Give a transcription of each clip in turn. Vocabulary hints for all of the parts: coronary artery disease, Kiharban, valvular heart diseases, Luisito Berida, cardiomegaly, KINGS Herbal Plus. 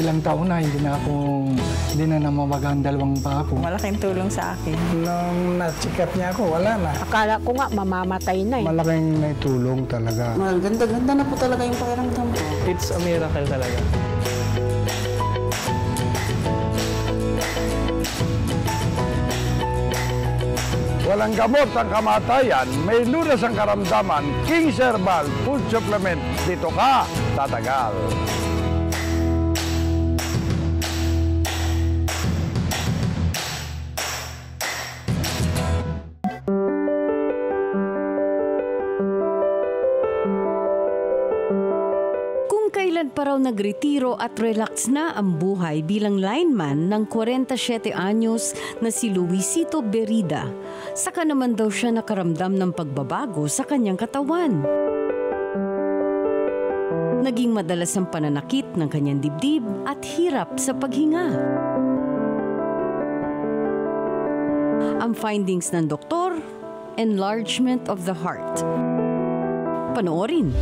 ilang taon na, hindi na namabagaan dalawang paa po. Malaking tulong sa akin. Nung na-check-up niya ako, wala na. Akala ko nga, mamamatay na eh. Malaking may tulong talaga. Ganda-ganda na po talaga yung pakiramdam ko. It's a miracle talaga. Walang gamot ang kamatayan, may lunas ang karamdaman, King's Herbal Food Supplement. Dito ka, tatagal. Para nagretiro at relax na ang buhay bilang lineman ng 47 anyos na si Luisito Berida. Saka naman daw siya nakaramdam ng pagbabago sa kanyang katawan. Naging madalas ang pananakit ng kanyang dibdib at hirap sa paghinga. Ang findings ng doktor, enlargement of the heart. Panoorin.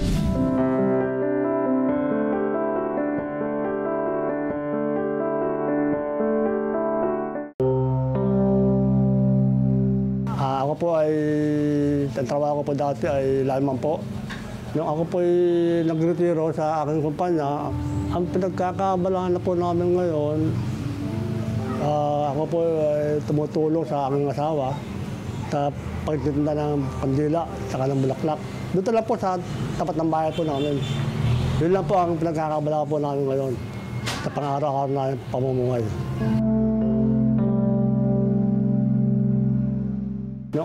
Po ay ang trabaho ko po dati ay lineman po. Nung ako po ay nagretiro sa aking kumpanya, ang pinagkakaabalahan na po namin ngayon, ako po ay tumutulong sa aking asawa sa pagtitinda ng kandila saka ng bulaklak. Dito lang po sa tapat ng bahay po namin. Yun lang po ang pinagkakaabalahan po namin ngayon sa pang-araw-araw na pamumuhay. Nung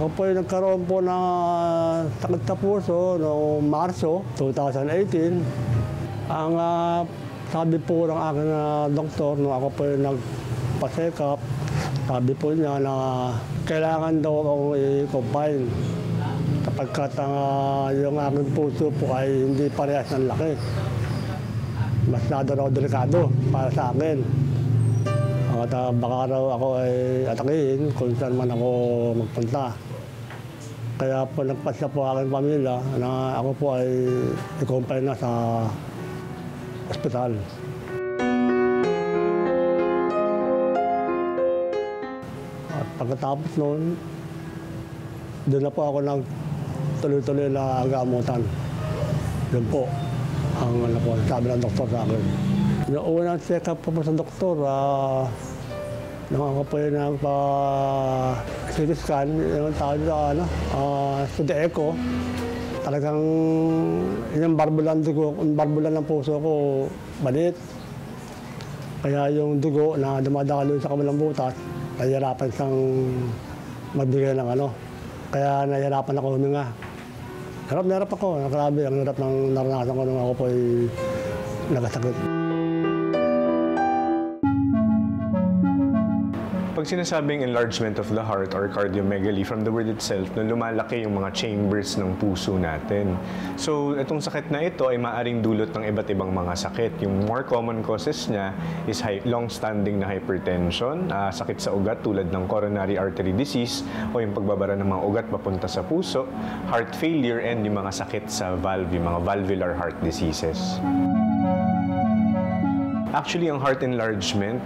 Ako po ay nagkaroon po ng sakit sa puso noong Marso 2018. Ang sabi po ng aking doktor nung ako po ay nagpa-check-up, sabi po niya na kailangan daw akong i-combine kapagkat yung aking puso po ay hindi parehas ng laki. Mas delikado para sa akin. At baka raw ako ay atakihin kung saan man ako magpunta. Kaya po nagpasya po aking pamilya na ako po ay ikumpay na sa ospital. At pagkatapos noon, doon na po ako nagtuloy-tuloy na gamutan. Doon po ang sabi ng doktor sa akin. Noong unang check-up po sa doktor, nung ako po yun ang CT scan, yung tawag nito, study echo, talagang yung barbulan ng puso ko, balit. Kaya yung dugo na dumadaloy sa kabilang butas, nahihirapan siyang magbigay ng ano. Kaya nahihirapan ako huminga. Hirap na hirap ako, grabe ang hirap ng naranasan ko nung ako po ay nagasakit. Pag sinasabing enlargement of the heart or cardiomegaly, from the word itself, na lumalaki yung mga chambers ng puso natin. So, itong sakit na ito ay maaaring dulot ng iba't ibang mga sakit. Yung more common causes niya is long-standing na hypertension, sakit sa ugat tulad ng coronary artery disease o yung pagbabara ng mga ugat papunta sa puso, heart failure, and yung mga sakit sa valve, yung mga valvular heart diseases. Actually, ang heart enlargement,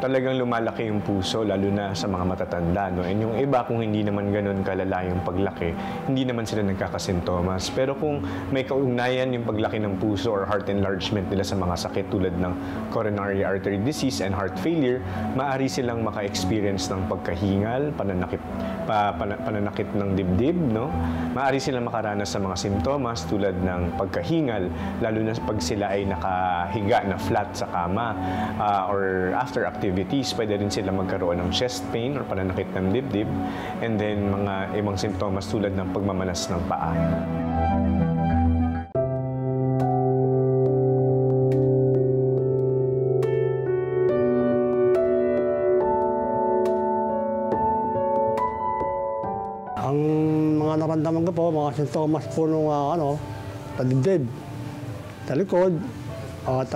talagang lumalaki yung puso, lalo na sa mga matatanda. No? And yung iba, kung hindi naman ganun kalala yung paglaki, hindi naman sila nagkakasintomas. Pero kung may kaugnayan yung paglaki ng puso or heart enlargement nila sa mga sakit tulad ng coronary artery disease and heart failure, maaari silang maka-experience ng pagkahingal, pananakit ng dibdib. No? Maaari silang makaranas sa mga sintomas tulad ng pagkahingal, lalo na pag sila ay nakahiga na flat sa or after activities, pwede rin sila magkaroon ng chest pain or pananakit ng dibdib, and then mga ibang simptomas tulad ng pagmamalas ng paa. nararamdaman ko po, mga sintomas po nung tadibdib, talikod, at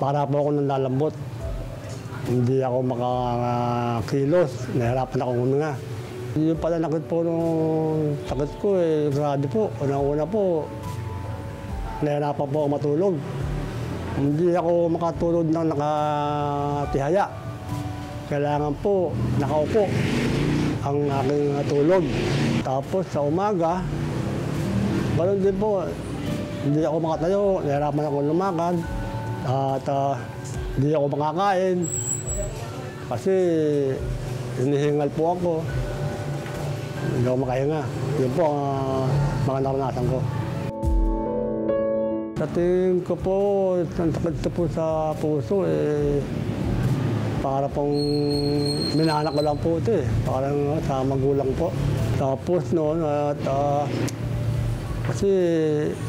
para po ako nalalambot. Hindi ako makakilos, nahirapan ako nga. Yung pananakit po nung sakit ko, grabe po. Una-una po, nahirapan po ako matulog. Hindi ako makatulog ng nakatihaya. Kailangan po nakaupo ang aking tulog. Tapos sa umaga, ganun din po, hindi ako makatayo, nahirapan ako lumakad. At hindi ako makakain kasi hinihingal po ako. Hindi ako makahinga. Yun po ang mga naranasan ko. Sa tingin ko po, ang sakit ko po sa puso, para pong minanak ko lang po ito parang sa magulang po. Tapos noon, at kasi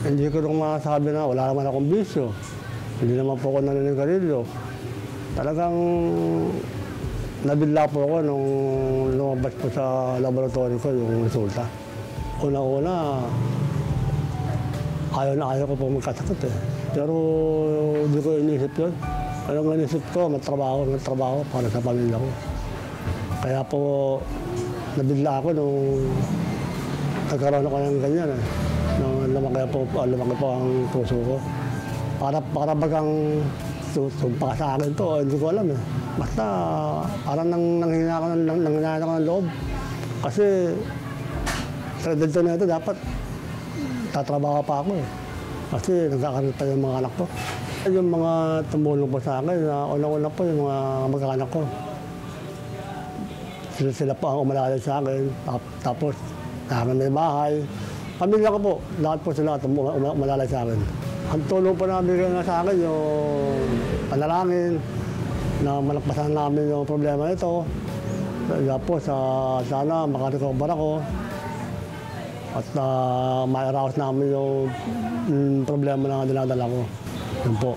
hindi ko rin masasabi na wala naman akong bisyo. Hindi naman po ako naninigarilyo. Talagang nabidla po ako nung lumabas po sa laboratory ko yung resulta. Una-una, ayaw na ayaw ko po magkasakit Pero hindi ko inisip yun. Anong inisip ko, magtrabaho para sa pamilya ko. Kaya po nabidla ako nung nagkaroon ako ng ganyan. Nung lumaki po ang puso ko. Para bagang sumpa sa akin ito, hindi ko alam Basta parang nanghina ako ng loob. Kasi sa edad na ito dapat tatrabaho pa ako Kasi nagkakaroon pa yung mga anak ko. Yung mga tumulong po sa akin, una-una po yung mga mag-anak ko. Sila po ang umalayo sa akin, tapos sa akin may bahay. Pamilya ko po, lahat po sila umalayo sa akin. Ang tulong po nabigyan na sa akin yung panalangin na malakpasan namin yung problema nito. Tapos sana makarecover ako at ma-arouse namin yung problema na dinadala ko. Yun po.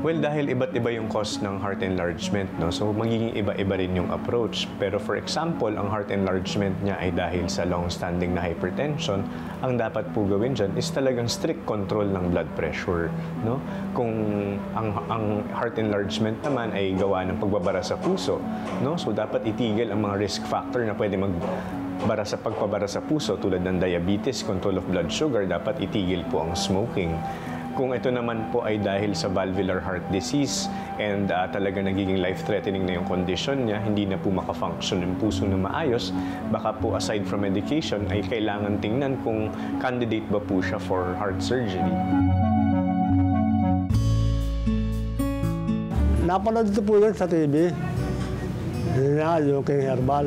Well, dahil iba't iba yung cause ng heart enlargement, so magiging iba-iba rin yung approach. Pero for example, ang heart enlargement niya ay dahil sa long-standing na hypertension, ang dapat po gawin dyan is talagang strict control ng blood pressure. Kung ang heart enlargement naman ay gawa ng pagbabara sa puso, so dapat itigil ang mga risk factor na pwede pagpabara sa puso tulad ng diabetes, control of blood sugar, dapat itigil po ang smoking. Kung ito naman po ay dahil sa valvular heart disease and talaga nagiging life-threatening na yung condition niya, hindi na po makafunction yung puso na maayos, baka po aside from medication ay kailangan tingnan kung candidate ba po siya for heart surgery. Napanood ito po yun sa TV, yung King Herbal.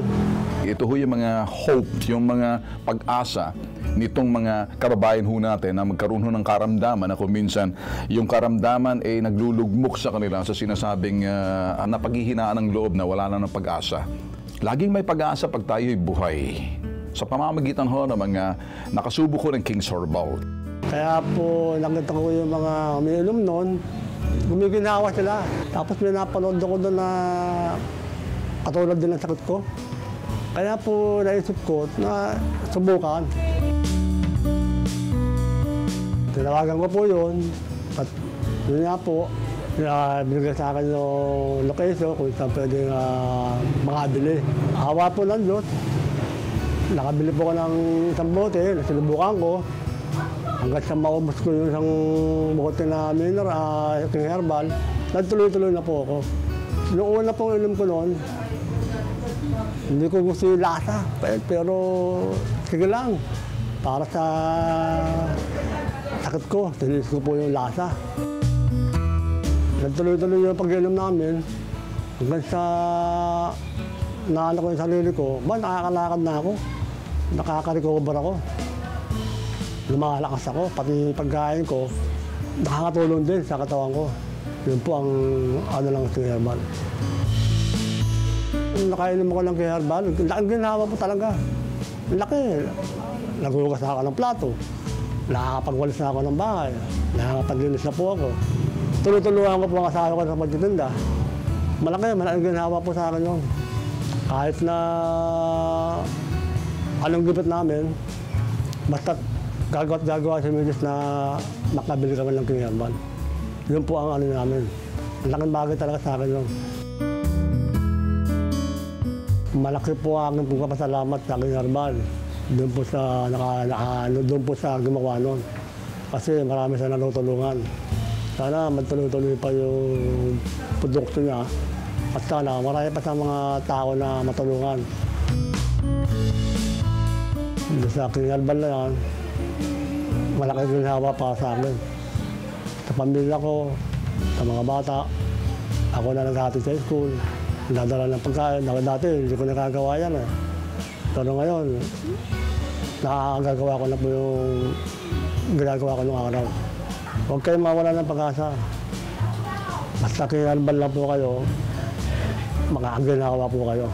Ito ho yung mga hope, yung mga pag-asa nitong mga kababayan ho natin na magkaroon ho ng karamdaman na kung minsan yung karamdaman ay naglulugmok sa kanila sa sinasabing napaghihinaan ng loob na wala na ng pag-asa. Laging may pag-asa pag tayo'y buhay. Sa pamamagitan ho ng mga nakasubo ko ng King's Herbal. Kaya po nakita ko yung mga umiinom noon, gumiginawa sila. Tapos may napanood ko doon na katulad din ang sakit ko. Kaya po naisip ko na subukan. Tinawagan ko po yun. At yun nga po, binigay sa akin yung location kung saan pwede makabili. Awa po ng Diyos. Nakabili po ko ng isang bote na sinubukan ko. Hanggang sa maubos ko yung isang bote na King Herbal, nagtuloy-tuloy na po ako. Noong una pong inom ko noon, hindi ko gusto yung lasa, pero sige lang. Para sa sakit ko, tinis ko po yung lasa. Nagtuloy-tuloy yung pag-inom namin. Hanggang sa naalala ko yung sarili ko, ba nakakalakad na ako, nakaka-recover ako. Lumalakas ako, pati pagkain ko, nakakatulong din sa katawan ko. Yun po ang Kiharban. Nakainom ako ng Kiharban, ang ginawa po talaga. Laki. Nagugas na ako ng plato. Nakakapagwalis na ako ng bahay. Nakakapaglinis na po ako. Tuloy-tuluhan ko po ang asawa ko sa pagtitinda. Malaki ginawa po sa akin yun. Kahit na anong gipit namin, basta gagawa't gagawa sa medis na makabili kami ng Kiharban. Yun po ang ano namin. Malaking bagay talaga sa akin yun. Malaki po ang aking pagpapasalamat sa Kiharban doon po sa gumawa nun. Kasi marami siya natutulungan. Sana magtuloy-tuloy pa yung produkto niya at sana marami pa sa mga tao na matulungan. Sa Kiharban na yan, malaking ginawa pa sa amin. Sa pamilya ko, sa mga bata, ako na naghatid sa school. Nadala ng pagkain. Dati, hindi ko nakagawa yan eh. Pero ngayon, nakagagawa ko na po yung ginagawa ko nung araw. Huwag kayong mawala ng pag-asa. Basta Kiharban lang po kayo, makakaginawa po kayo.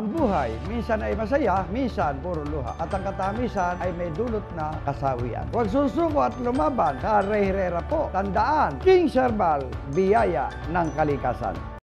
Ang buhay, minsan ay masaya, minsan puro luha. At ang katamisan ay may dulot na kasawian. Huwag susuko at lumaban, sa Herrera po. Tandaan, King's Herbal, biyaya ng kalikasan.